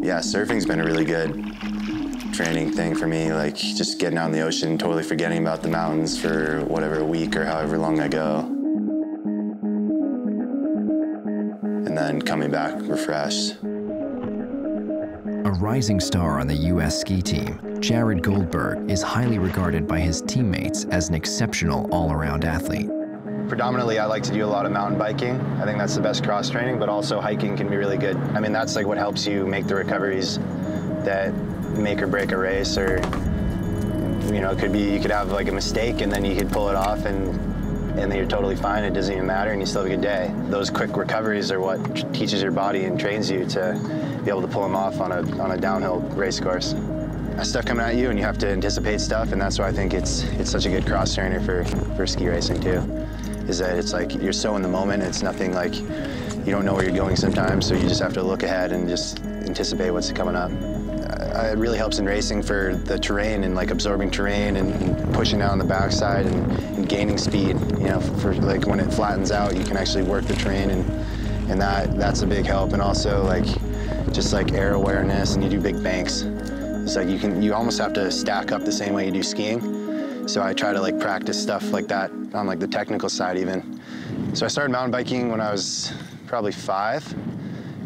Yeah, surfing's been a really good training thing for me, like just getting out in the ocean, totally forgetting about the mountains for whatever week or however long I go. And then coming back refreshed. A rising star on the U.S. ski team, Jared Goldberg is highly regarded by his teammates as an exceptional all-around athlete. Predominantly, I like to do a lot of mountain biking. I think that's the best cross training, but also hiking can be really good. I mean, that's like what helps you make the recoveries that make or break a race, or, you know, it could be, you could have like a mistake and then you could pull it off and then you're totally fine. It doesn't even matter and you still have a good day. Those quick recoveries are what teaches your body and trains you to be able to pull them off on a downhill race course. Stuff coming at you and you have to anticipate stuff, and that's why I think it's such a good cross trainer for ski racing too. Is that it's like you're so in the moment, it's nothing like you don't know where you're going sometimes, so you just have to look ahead and just anticipate what's coming up. It really helps in racing for the terrain and like absorbing terrain and pushing out on the backside and gaining speed. You know, for like when it flattens out, you can actually work the terrain and that's a big help. And also like just like air awareness, and you do big banks. It's like you almost have to stack up the same way you do skiing. So I try to like practice stuff like that on like the technical side even. So I started mountain biking when I was probably 5,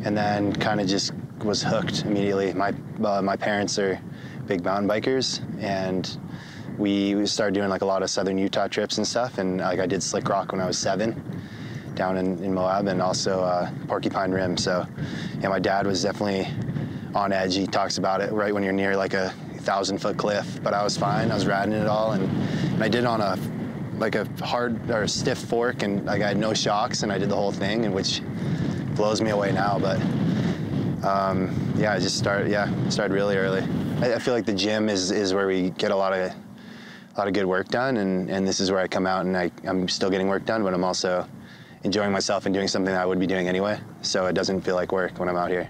and then kind of just was hooked immediately. My parents are big mountain bikers, and we started doing like a lot of southern Utah trips and stuff. And like I did Slick Rock when I was 7 down in Moab, and also Porcupine Rim. So yeah, my dad was definitely on edge. He talks about it right when you're near like a 1,000-foot cliff, but I was fine. I was riding it all, and I did on a hard or stiff fork, and like I had no shocks, and I did the whole thing, and which blows me away now. But yeah, I just started really early. I feel like the gym is where we get a lot of good work done, and this is where I come out and I'm still getting work done, but I'm also enjoying myself and doing something that I would be doing anyway. So it doesn't feel like work when I'm out here.